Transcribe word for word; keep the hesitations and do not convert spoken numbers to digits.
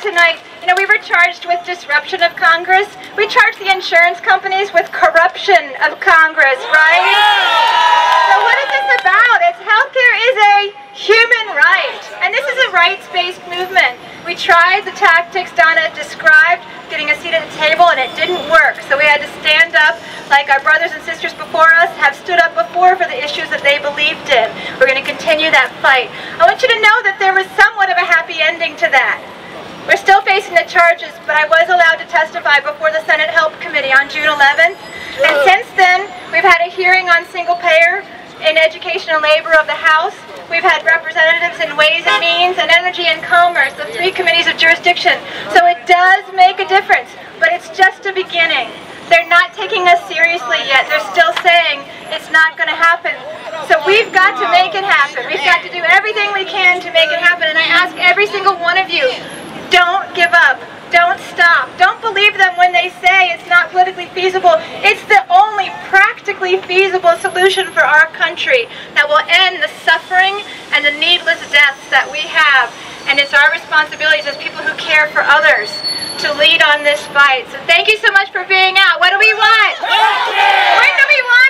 here tonight, you know, we were charged with disruption of Congress. We charged the insurance companies with corruption of Congress, right? So what is this about? It's healthcare is a human right, and this is a rights-based movement. We tried the tactics Donna described, getting a seat at the table, and it didn't work. So we had to stand up like our brothers and sisters before us have stood up before for the issues that they believed in. We're going to continue that fight. I want you to know that there was somewhat of a happy ending to that. We're still facing the charges, but I was allowed to testify before the Senate Help Committee on June eleventh. And since then, we've had a hearing on single payer in education and labor of the House. We've had representatives in Ways and Means and Energy and Commerce, the three committees of jurisdiction. So it does make a difference, but it's just a beginning. They're not taking us seriously yet. They're still saying it's not going to happen. So we've got to make it happen. We've got to do everything we can to make it happen. And I ask every single one of you, don't give up. Don't stop. Don't believe them when they say it's not politically feasible. It's the only practically feasible solution for our country that will end the suffering and the needless deaths that we have. And it's our responsibility as people who care for others to lead on this fight. So thank you so much for being out. What do we want? When do we want?